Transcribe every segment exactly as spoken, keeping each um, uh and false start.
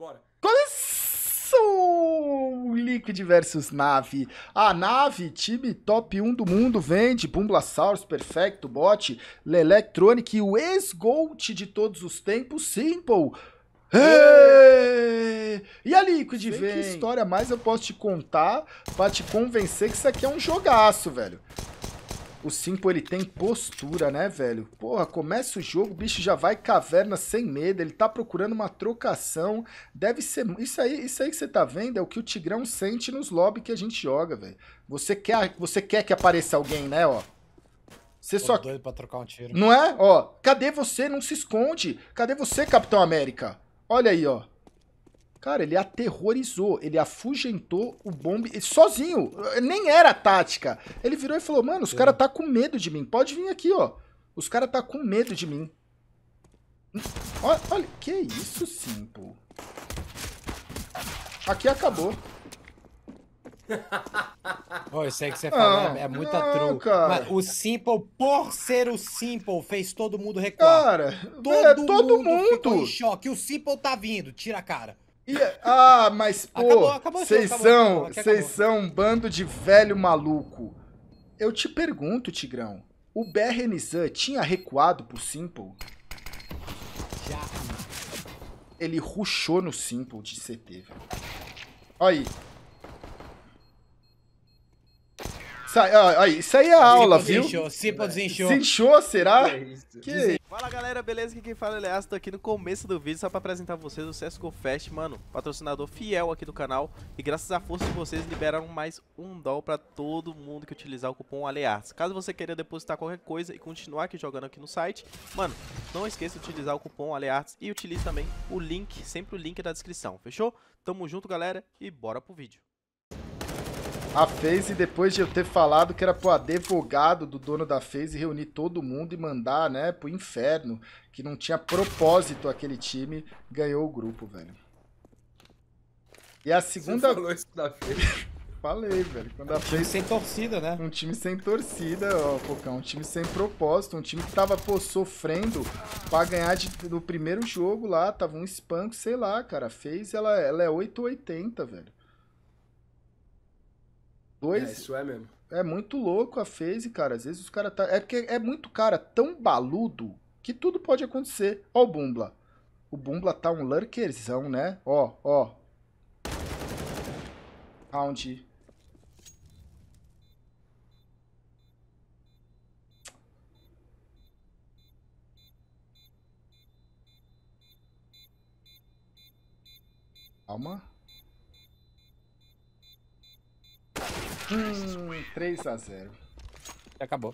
Bora. Começou! Liquid versus Navi. A Navi, time top um do mundo, vende Bumblasaurus, Perfecto, Bot, Electronic e o ex-goat de todos os tempos, s one mple. É. E a Liquid, velho? Que história mais eu posso te contar pra te convencer que isso aqui é um jogaço, velho? O s one mple, ele tem postura, né, velho? Porra, começa o jogo, o bicho já vai caverna sem medo, ele tá procurando uma trocação. Deve ser... Isso aí, isso aí que você tá vendo é o que o Tigrão sente nos lobby que a gente joga, velho. Você quer, você quer que apareça alguém, né, ó? Você só... doido pra trocar um tiro. Não é? Ó, cadê você? Não se esconde. Cadê você, Capitão América? Olha aí, ó. Cara, ele aterrorizou, ele afugentou o bomb sozinho. Nem era tática. Ele virou e falou, mano, os caras tá com medo de mim. Pode vir aqui, ó. Os caras tá com medo de mim. Olha, olha, que isso, s one mple. Aqui acabou. Oh, isso aí que você falou é, é muita não, troll. Cara. Mas o s one mple, por ser o s one mple, fez todo mundo recuar. Cara, todo, é, todo mundo, mundo ficou em choque. O s one mple tá vindo, tira a cara. E, ah, mas pô, vocês são, são um bando de velho maluco. Eu te pergunto, Tigrão, o B R N Z tinha recuado pro s one mple? Já. Ele rushou no s one mple de C T, velho. Olha aí. Isso aí é aula, viu? s one mple desinchou. Desinchou, será? Que... Fala galera, beleza? Aqui quem fala é Aliás, tô aqui no começo do vídeo só pra apresentar vocês o C S G O Fast, mano, patrocinador fiel aqui do canal. E graças à força de vocês, liberaram mais um dólar pra todo mundo que utilizar o cupom ALEARTES. Caso você queira depositar qualquer coisa e continuar aqui jogando aqui no site, mano, não esqueça de utilizar o cupom ALEARTES e utilize também o link, sempre o link da descrição, fechou? Tamo junto galera e bora pro vídeo. A FaZe, depois de eu ter falado que era pro advogado do dono da FaZe reunir todo mundo e mandar, né, pro inferno, que não tinha propósito aquele time, ganhou o grupo, velho. E a segunda... Você falou isso da FaZe? Falei, velho. Quando a um FaZe... time sem torcida, né? Um time sem torcida, ó, Pocão. Um time sem propósito, um time que tava, pô, sofrendo pra ganhar de... no primeiro jogo lá, tava um espanco, sei lá, cara. A FaZe, ela, ela é oito oitenta, velho. Dois, é, isso é mesmo. É muito louco a FaZe, cara. Às vezes os caras tá... É porque é muito cara tão baludo que tudo pode acontecer. Ó o Bumbla. O Bumbla tá um lurkerzão, né? Ó, ó. Round. Calma. Hum, três a zero. Acabou.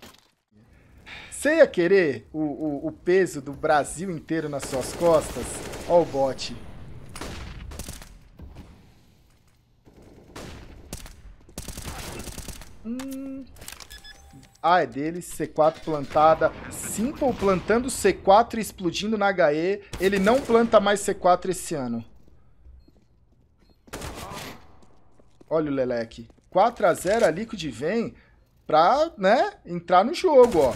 Você ia querer o, o, o peso do Brasil inteiro nas suas costas? Ó o bot. Hum. Ah, é dele. C quatro plantada. s one mple plantando C quatro e explodindo na H E. Ele não planta mais C quatro esse ano. Olha o Leleque. quatro a zero, a Liquid vem pra, né, entrar no jogo, ó.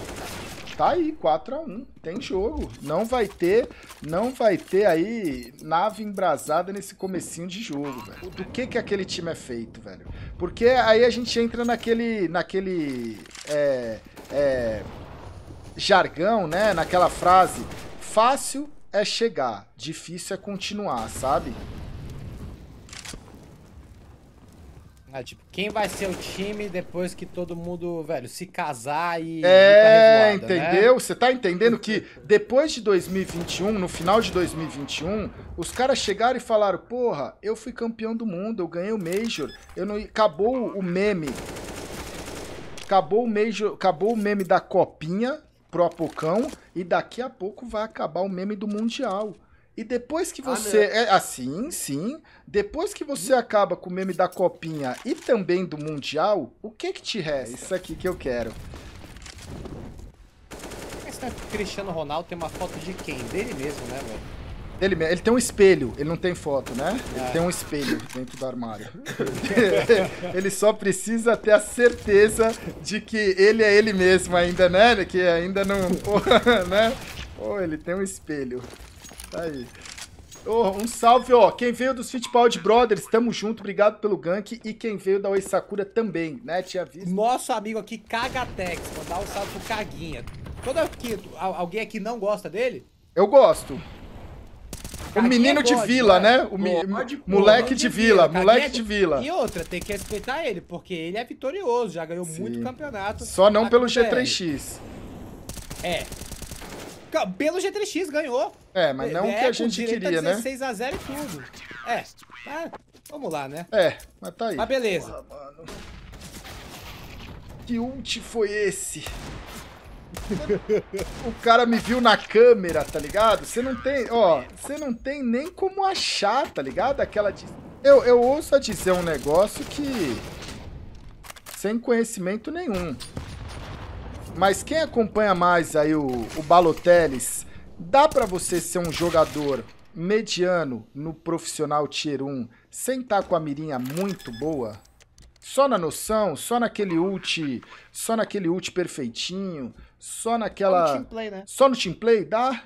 Tá aí, quatro a um, tem jogo. Não vai ter, não vai ter aí Navi embrasada nesse comecinho de jogo, velho. Do que que aquele time é feito, velho? Porque aí a gente entra naquele, naquele, é, é, jargão, né, naquela frase. Fácil é chegar, difícil é continuar, sabe? É, tipo, quem vai ser o time depois que todo mundo, velho, se casar e... É, revoada, entendeu? Você, né, tá entendendo que depois de dois mil e vinte e um, no final de dois mil e vinte e um, os caras chegaram e falaram, porra, eu fui campeão do mundo, eu ganhei o Major, eu não... Acabou o meme. Acabou o Major, acabou o meme da copinha pro Pocão e daqui a pouco vai acabar o meme do Mundial. E depois que você... Ah, é, assim, sim. Depois que você acaba com o meme da copinha e também do Mundial, o que que te resta? É isso aqui que eu quero. Mas o Cristiano Ronaldo tem uma foto de quem? Dele mesmo, né, velho? Ele, ele tem um espelho. Ele não tem foto, né? É. Ele tem um espelho dentro do armário. Ele só precisa ter a certeza de que ele é ele mesmo ainda, né? Que ainda não... né? Pô, ele tem um espelho. Tá aí. Oh, um salve, ó. Quem veio dos Fitbald Brothers, tamo junto, obrigado pelo gank. E quem veio da Oi Sakura também, né? Tinha visto. Nosso amigo aqui, Kagatex, mandar um salve pro Caguinha. Todo aqui, alguém aqui não gosta dele? Eu gosto. Caguinha, o menino de vila, né? O moleque de vila, moleque de vila. E outra, tem que respeitar ele, porque ele é vitorioso, já ganhou Sim. muito campeonato. Só não pelo G três X. É. Pelo G três X ganhou. É, mas não o é, que a gente queria, né? dezesseis a zero e tudo. É, tá, vamos lá, né? É, mas tá aí. Mas beleza. Porra, mano. Que ult foi esse? O cara me viu na câmera, tá ligado? Você não tem, ó, você não tem nem como achar, tá ligado? Aquela de... Eu, eu ouso dizer um negócio que... Sem conhecimento nenhum. Mas quem acompanha mais aí o, o Balotellis, dá pra você ser um jogador mediano no profissional Tier um sem estar com a mirinha muito boa? Só na noção, só naquele ult, só naquele ult perfeitinho, só naquela... Só no teamplay, né? Só no teamplay, dá?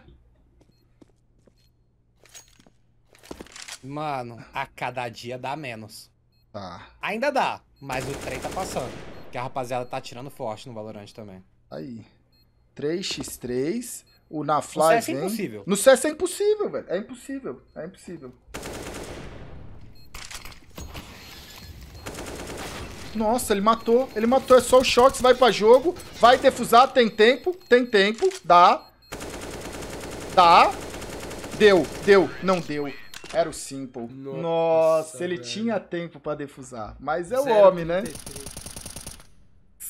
Mano, a cada dia dá menos. Tá. Ainda dá, mas o trem tá passando. Porque a rapaziada tá atirando forte no Valorant também. Aí, três contra três, o NaFly vem... No C S é impossível. No C S é impossível, velho. É impossível, é impossível. Nossa, ele matou, ele matou. É só o Shox, vai pra jogo, vai defusar, tem tempo, tem tempo, dá. Dá. Deu, deu, não deu. Era o simple. Nossa, Nossa ele velho. tinha tempo pra defusar. Mas é o homem, né?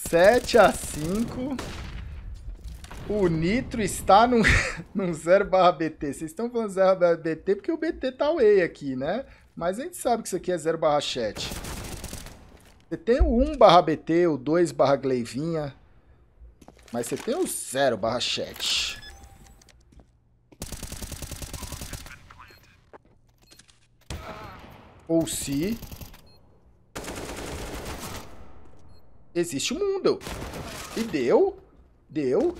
sete a cinco. O Nitro está num, num zero barra B T. Vocês estão falando zero barra B T porque o B T tá away aqui, né? Mas a gente sabe que isso aqui é zero barra chat. Você tem o um barra B T, o dois barra Gleivinha. Mas você tem o zero barra chat. Ou se... Existe o mundo. E deu. Deu.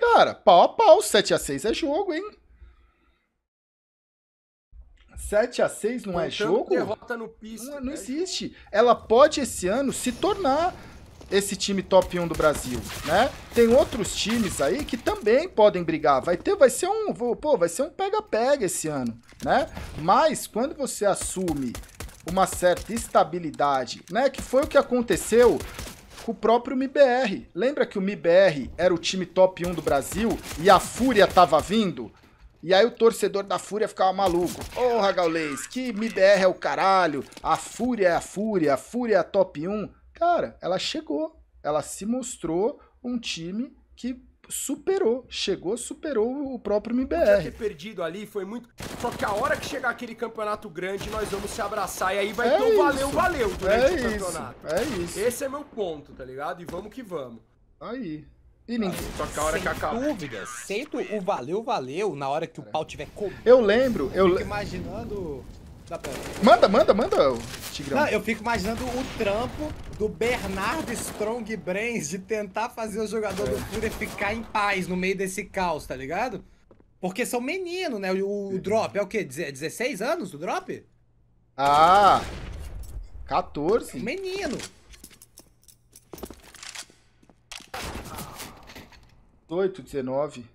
Cara, pau a pau. sete a seis é jogo, hein? sete a seis não é jogo? Derrota no piso, não, não existe. Ela pode, esse ano, se tornar esse time top um do Brasil, né? Tem outros times aí que também podem brigar. Vai ter, vai ser um, pô, vai ser um pega-pega esse ano, né? Mas quando você assume uma certa estabilidade, né? Que foi o que aconteceu com o próprio M I B R. Lembra que o M I B R era o time top um do Brasil e a Fúria tava vindo? E aí o torcedor da Fúria ficava maluco. Porra, Gaules, que M I B R é o caralho. A Fúria é a Fúria, a Fúria é a top um. Cara, ela chegou. Ela se mostrou um time que superou. Chegou, superou o próprio M I B R. Podia ter perdido ali, foi muito... Só que a hora que chegar aquele campeonato grande, nós vamos se abraçar. E aí vai ter um valeu, valeu durante o campeonato. É isso. Esse é meu ponto, tá ligado? E vamos que vamos. Aí... E ninguém... Só que a hora que acaba. Sem dúvida, sento o valeu, valeu, na hora que o pau tiver comido. Eu lembro, eu... Eu fico imaginando... Manda, manda, manda, Tigrão. Não, eu fico imaginando o trampo do Bernardo Strong Brains de tentar fazer o jogador é. do Fúria ficar em paz no meio desse caos, tá ligado? Porque são meninos, né? O, o drop é o quê? dezesseis anos o drop? Ah, quatorze. É um menino. dezoito, dezenove,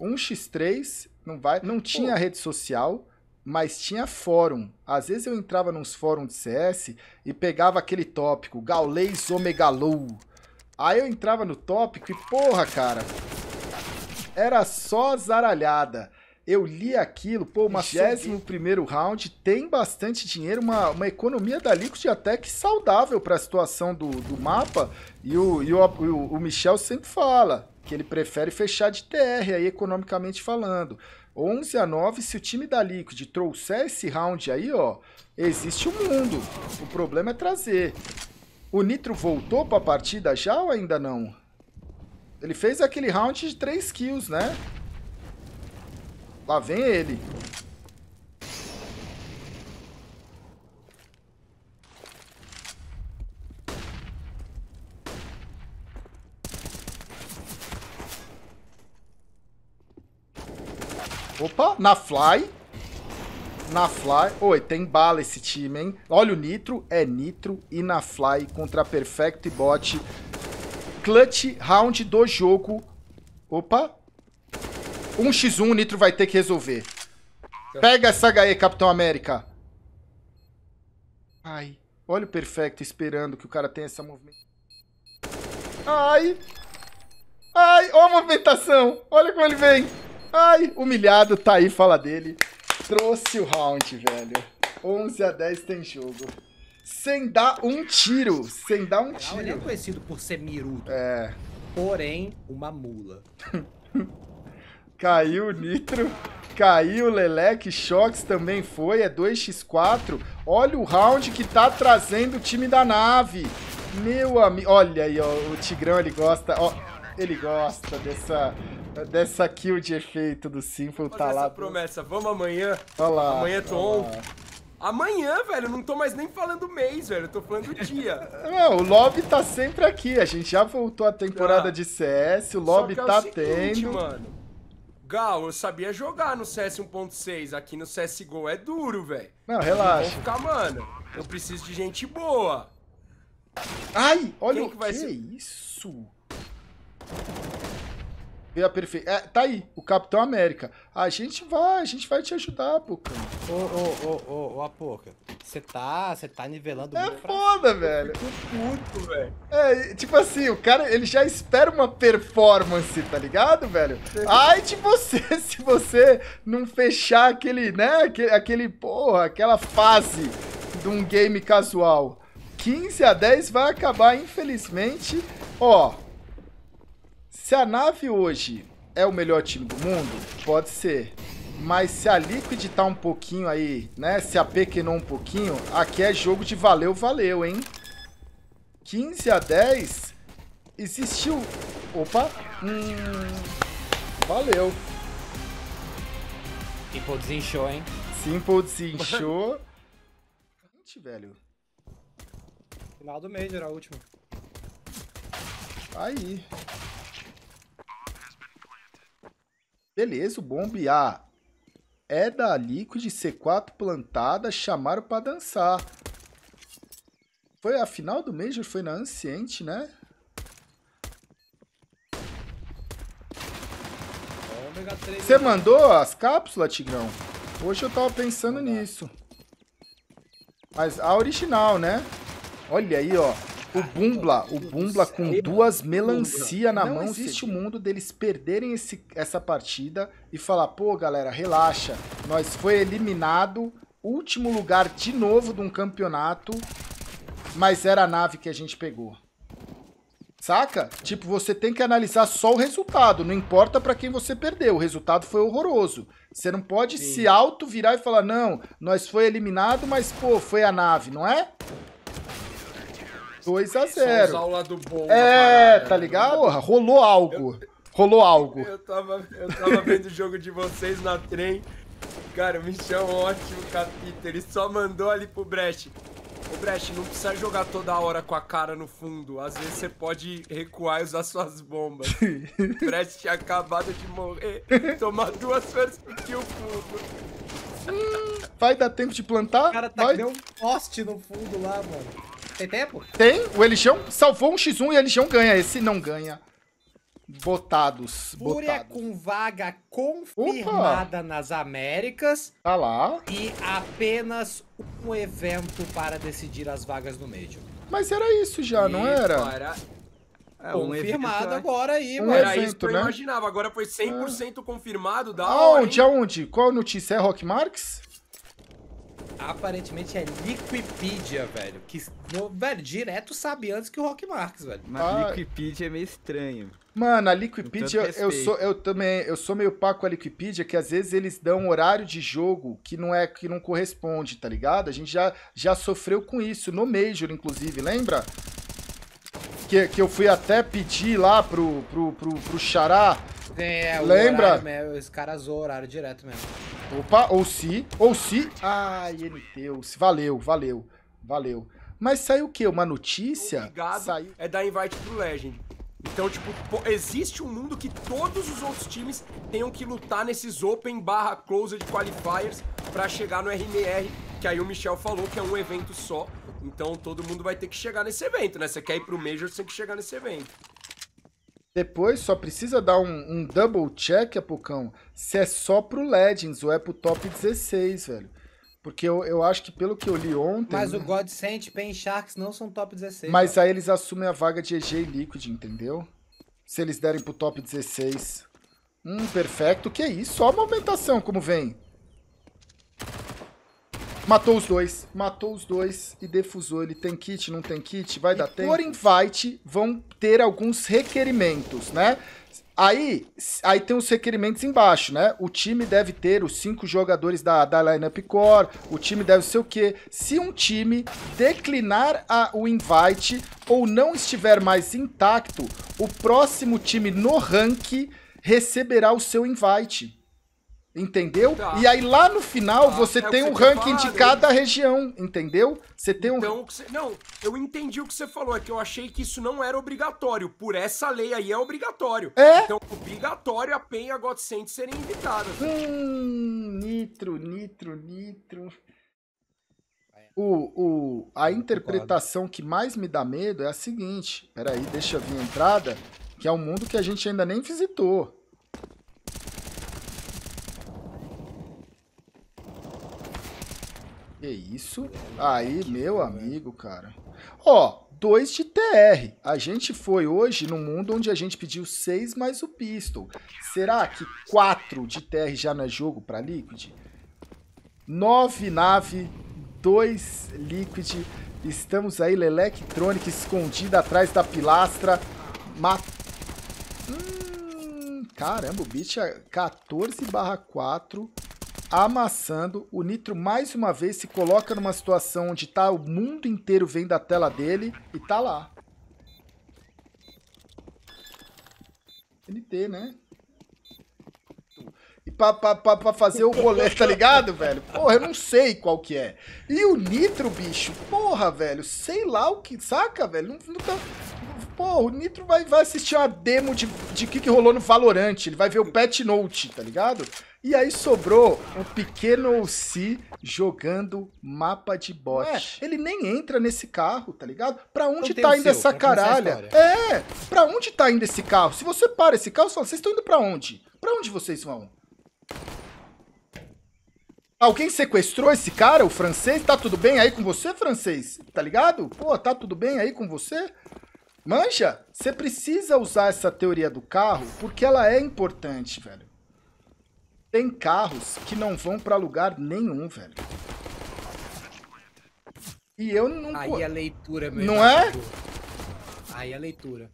um contra três, não vai, não tinha rede social, mas tinha fórum. Às vezes eu entrava nos fóruns de C S e pegava aquele tópico, Gaules Omega Low. Aí eu entrava no tópico e, porra, cara, era só zaralhada. Eu li aquilo, pô, o vigésimo primeiro round, tem bastante dinheiro, uma, uma economia da Liquid até que saudável para a situação do, do mapa. E, o, e o, o, o Michel sempre fala que ele prefere fechar de T R aí, economicamente falando. onze a nove, se o time da Liquid trouxer esse round aí, ó, existe o mundo. O problema é trazer. O Nitro voltou para a partida já ou ainda não? Ele fez aquele round de três kills, né? Lá vem ele. Opa, NaFly. NaFly. Oi, tem bala esse time, hein? Olha o Nitro. É Nitro e NaFly contra Perfecto e Bot. Clutch round do jogo. Opa. um contra um, o Nitro vai ter que resolver. Pega essa H E, Capitão América. Ai. Olha o Perfecto esperando que o cara tenha essa movimentação. Ai. Ai, ó a movimentação. Olha como ele vem. Ai, humilhado, tá aí, fala dele. Trouxe o round, velho. onze a dez tem jogo. Sem dar um tiro. Sem dar um tiro. Ele é conhecido por ser mirudo. É. Porém, uma mula. Caiu o Nitro. Caiu o Leleque. Shox também foi. É dois contra quatro. Olha o round que tá trazendo o time da Nave. Meu amigo. Olha aí, ó. O Tigrão, ele gosta. Ó, ele gosta dessa... Dessa kill de efeito do s one mple tá essa lá. Essa promessa, vamos amanhã. Olha lá. Amanhã tô on. Amanhã, velho, não tô mais nem falando mês, velho. Eu tô falando do dia. Não, o lobby tá sempre aqui. A gente já voltou a temporada tá. de C S. O lobby é tá seguinte, tendo. Mano. Gal, eu sabia jogar no C S um ponto seis. Aqui no C S G O é duro, velho. Não, relaxa. Vamos ficar, mano. Eu preciso de gente boa. Ai, olha o que vai ser. Isso? Veio a perfeita. É, tá aí, o Capitão América. A gente vai, a gente vai te ajudar, Pocão. Ô, ô, ô, ô, ô, Apoca. Você tá, você tá nivelando muito. É foda, velho. Puto, velho. É, tipo assim, o cara, ele já espera uma performance, tá ligado, velho? Ai de você, se você não fechar aquele, né, aquele, aquele porra, aquela fase de um game casual. quinze a dez vai acabar, infelizmente. Ó... Se a Nave hoje é o melhor time do mundo, pode ser. Mas se a Liquid tá um pouquinho aí, né? Se a pequenou um pouquinho, aqui é jogo de valeu, valeu, hein? quinze a dez. Existiu... Opa! Hum... Valeu. s one mple desinchou, hein? s one mple desinchou. Gente, velho. Final do Major, era a última. Aí... Beleza, o bombe A é da Liquid, C quatro plantada, chamaram pra dançar. Foi a final do Major, foi na Anciente, né? Você mandou as cápsulas, Tigrão? Hoje eu tava pensando ah, nisso. Mas a original, né? Olha aí, ó. O Bumbla, o Bumbla com duas melancia na mão. Não existe o mundo deles perderem esse, essa partida e falar, pô, galera, relaxa. Nós foi eliminado, último lugar de novo de um campeonato, mas era a Nave que a gente pegou. Saca? Tipo, você tem que analisar só o resultado, não importa pra quem você perdeu, o resultado foi horroroso. Você não pode Sim. se auto-virar e falar, não, nós foi eliminado, mas, pô, foi a Nave, não é? dois a zero. Aula do bom é, tá ligado? Porra, rolou algo. Eu, rolou algo. Eu tava, eu tava vendo o jogo de vocês na trem. Cara, o Michel é um ótimo capítulo. Ele só mandou ali pro Brecht. Ô, Brecht, não precisa jogar toda hora com a cara no fundo. Às vezes você pode recuar e usar suas bombas. O Brecht tinha acabado de morrer. Tomar duas vezes porque o fundo. Hum, vai dar tempo de plantar? O cara tá deu um poste no fundo lá, mano. Tem tempo? Tem. O Elijão salvou um x um e o Elijão ganha. Esse não ganha. Botados. Fúria com vaga confirmada Opa. nas Américas. Tá lá. E apenas um evento para decidir as vagas no Major. Mas era isso já, e não era? Para... É, um confirmado evento, agora aí, um mano. Era evento, isso que eu né? imaginava. Agora foi cem por cento é. confirmado da hora. Aonde? Aonde? Qual a notícia? É Rock Marks? Aparentemente é Liquipedia, velho. Que, velho, direto sabe antes que o Rock Marks, velho. Mas ah. Liquipedia é meio estranho. Mano, a Liquipedia, eu, eu, sou, eu também eu sou meio pá com a Liquipedia, que às vezes eles dão um horário de jogo que não, é, que não corresponde, tá ligado? A gente já, já sofreu com isso, no Major, inclusive, lembra? Que, que eu fui até pedir lá pro, pro, pro, pro Xará. É, lembra? Horário, os caras zoam o horário direto mesmo. Opa, ou se, ou se... Ai, ele Deus. Valeu, valeu, valeu. Mas saiu o quê? Uma notícia? Saiu... É da invite pro Legend. Então, tipo, existe um mundo que todos os outros times tenham que lutar nesses Open barra Closed Qualifiers pra chegar no R M R, que aí o Michel falou que é um evento só. Então todo mundo vai ter que chegar nesse evento, né? Você quer ir pro Major, você tem que chegar nesse evento. Depois só precisa dar um, um double check, Apocão, se é só pro Legends ou é pro top dezesseis, velho. Porque eu, eu acho que pelo que eu li ontem... Mas o Godsent, Pain e Sharks não são top dezesseis. Mas aí eles assumem a vaga de E G e Liquid, entendeu? Se eles derem pro top dezesseis. Hum, perfeito. Que isso? Só uma aumentação, como vem. Matou os dois. Matou os dois e defusou. Ele tem kit, não tem kit? Vai e dar tempo. Por invite, vão ter alguns requerimentos, né? Aí, aí tem os requerimentos embaixo, né? O time deve ter os cinco jogadores da, da lineup core, o time deve ser o quê? Se um time declinar a, o invite ou não estiver mais intacto, o próximo time no ranking receberá o seu invite. Entendeu? Tá. E aí lá no final tá. você é tem o um ranking de cada região, entendeu? Você tem então, um... Você... Não, eu entendi o que você falou, é que eu achei que isso não era obrigatório. Por essa lei aí é obrigatório. É? Então obrigatório a Pain e a Godsent serem invitadas. Hum, Nitro, Nitro, Nitro... O, o, a interpretação que mais me dá medo é a seguinte. Peraí, deixa eu vir a entrada, que é um mundo que a gente ainda nem visitou. Que isso? Aí, meu amigo, cara. Ó, dois de T R. A gente foi hoje num mundo onde a gente pediu seis mais o pistol. Será que quatro de T R já não é jogo pra Liquid? nove Navi, dois Liquid. Estamos aí, Leleque Electronic escondida atrás da pilastra. Mat... Hum, caramba, o beat é quatorze barra quatro. Amassando, o Nitro mais uma vez se coloca numa situação onde tá o mundo inteiro vendo da tela dele e tá lá. N T, né? E pra, pra, pra, pra fazer o rolê, tá ligado, velho? Porra, eu não sei qual que é. E o Nitro, bicho, porra, velho, sei lá o que, saca, velho? Não, não tá... Porra, o Nitro vai, vai assistir uma demo de, de que que rolou no Valorant, ele vai ver o patch note, tá ligado? E aí sobrou um pequeno O C jogando mapa de bot. É, ele nem entra nesse carro, tá ligado? Pra onde tá indo essa caralha? É, pra onde tá indo esse carro? Se você para esse carro, você fala, vocês estão indo pra onde? Pra onde vocês vão? Alguém sequestrou esse cara, o francês? Tá tudo bem aí com você, francês? Tá ligado? Pô, tá tudo bem aí com você? Manja, você precisa usar essa teoria do carro porque ela é importante, velho. Tem carros que não vão pra lugar nenhum, velho. E eu não... Aí a leitura, meu irmão. Não é? Aí a leitura.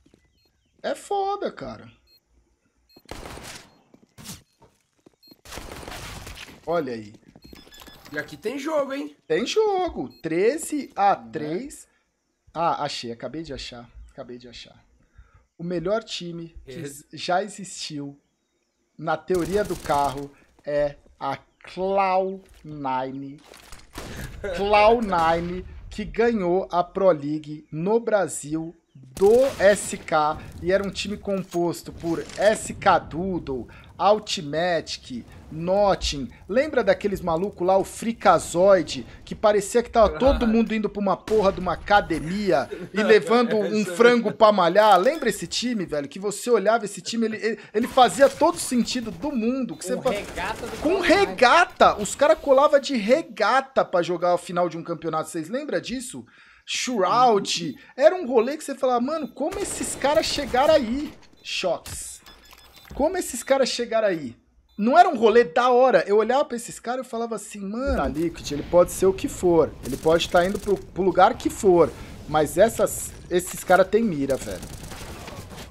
É foda, cara. Olha aí. E aqui tem jogo, hein? Tem jogo. treze a três. Ah, achei. Acabei de achar. Acabei de achar. O melhor time que já existiu na teoria do carro é a Cloud Nine. Cloud Nine, que ganhou a Pro League no Brasil do S K. E era um time composto por S K Doodle, Automatic, Notting. Lembra daqueles malucos lá, o Fricazoide, que parecia que tava todo mundo indo pra uma porra de uma academia e levando um frango pra malhar? Lembra esse time, velho? Que você olhava esse time, ele, ele, ele fazia todo sentido do mundo. Que você faz... regata do Com regata! Os caras colavam de regata pra jogar a final de um campeonato. Vocês lembram disso? Shroud. Era um rolê que você falava, mano, como esses caras chegaram aí? Shots. Como esses caras chegaram aí? Não era um rolê da hora. Eu olhava pra esses caras e falava assim, mano... A Liquid, ele pode ser o que for. Ele pode estar indo pro, pro lugar que for. Mas essas, esses caras têm mira, velho.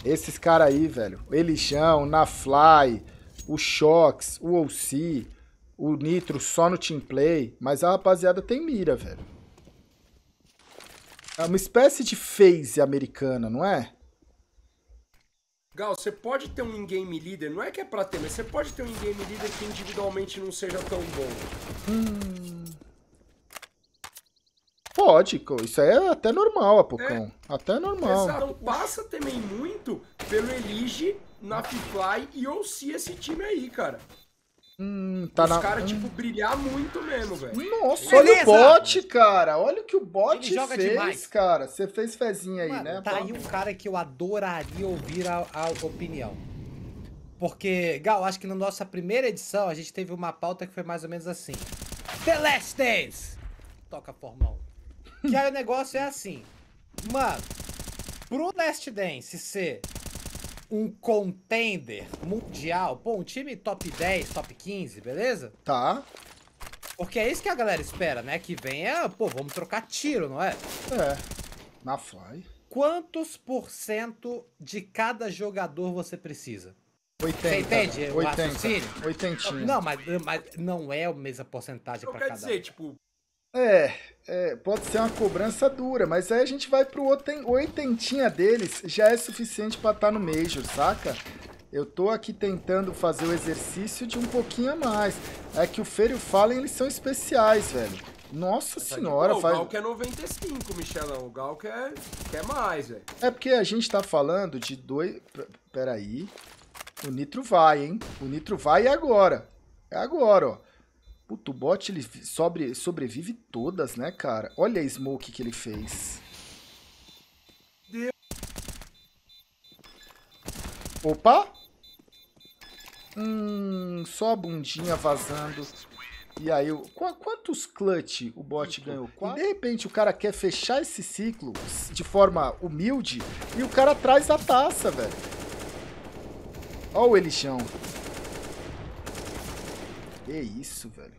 Esses caras aí, velho. O Elijão, o NaFly, o Sharks, o O C, o Nitro só no team play. Mas a rapaziada tem mira, velho. É uma espécie de FaZe americana, não é? Gal, você pode ter um in-game líder, não é que é pra ter, mas você pode ter um in-game líder que individualmente não seja tão bom. Hum. Pô, Pode, isso é até normal, Pocão. É. Até normal. Exato. Passa também muito pelo Elige, NaFly e O C esse time aí, cara. Hum, tá os na... caras, hum. tipo, brilhar muito mesmo, velho. Nossa, beleza. Olha o bot, cara. Olha o que o bot ele joga fez, demais. Cara. Você fez fezinha aí, mano, né? Tá aí um cara que eu adoraria ouvir a, a opinião. Porque, Gal, acho que na nossa primeira edição a gente teve uma pauta que foi mais ou menos assim. The Last Dance! Toca formão. Que aí o negócio é assim. Mano, pro Last Dance ser... um contender mundial, pô, um time top dez, top quinze, beleza? Tá. Porque é isso que a galera espera, né? Que venha, pô, vamos trocar tiro, não é? É, NaFly. Quantos por cento de cada jogador você precisa? oitenta. Você entende o raciocínio? oitenta. Não, mas, mas não é a mesma porcentagem para cada um. Quer dizer, tipo... É, é, pode ser uma cobrança dura, mas aí a gente vai pro oitentinha deles, já é suficiente pra estar no Major, saca? Eu tô aqui tentando fazer o exercício de um pouquinho a mais. É que o Fer e o Fallen, eles são especiais, velho. Nossa senhora, aqui, pô, faz... O Gaules é noventa e cinco, Michelão. O Gaules quer, quer mais, velho. É porque a gente tá falando de dois... Peraí. O Nitro vai, hein? O Nitro vai agora. É agora, ó. Puto, o bot ele sobre, sobrevive todas, né, cara? Olha a smoke que ele fez. Deus. Opa! Hum, só a bundinha vazando. E aí, o, quantos clutch o bot ganhou? E de repente o cara quer fechar esse ciclo de forma humilde e o cara traz a taça, velho. Ó o Elijão. É isso, velho.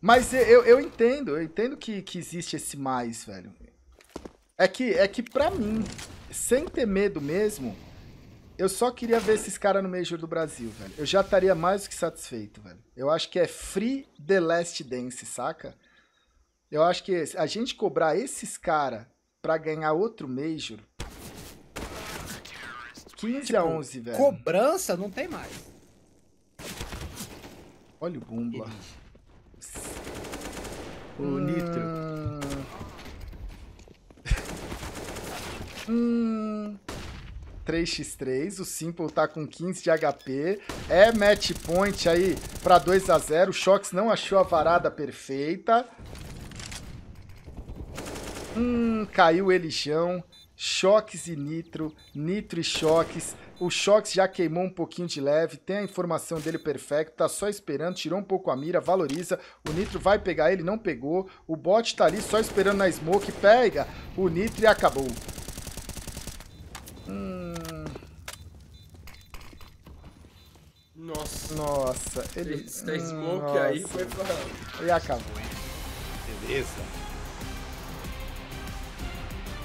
Mas eu, eu entendo, eu entendo que, que existe esse mais, velho. É que, é que pra mim, sem ter medo mesmo, eu só queria ver esses caras no Major do Brasil, velho. Eu já estaria mais do que satisfeito, velho. Eu acho que é free The Last Dance, saca? Eu acho que a gente cobrar esses caras pra ganhar outro Major... quinze a onze, velho. Cobrança não tem mais. Olha o Bumbla. O Nitro. Hum... três contra três. O s1mple tá com quinze de H P. É match point aí pra dois a zero. O Sharks não achou a varada perfeita. Hum... Caiu o Elijão. Sharks e Nitro, Nitro e Sharks. O Sharks já queimou um pouquinho de leve, tem a informação dele perfeito, tá só esperando, tirou um pouco a mira, valoriza. O Nitro vai pegar ele, não pegou. O bot tá ali só esperando na smoke, pega o Nitro e acabou. Hum... Nossa. Nossa, ele... Esse smoke Nossa. Aí foi pra... E acabou. Beleza.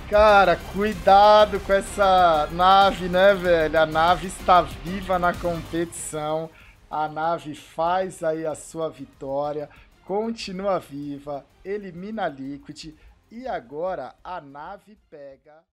Cara, cuidado com essa Nave, né, velho? A Nave está viva na competição. A Nave faz aí a sua vitória, continua viva, elimina a Liquid e agora a Nave pega...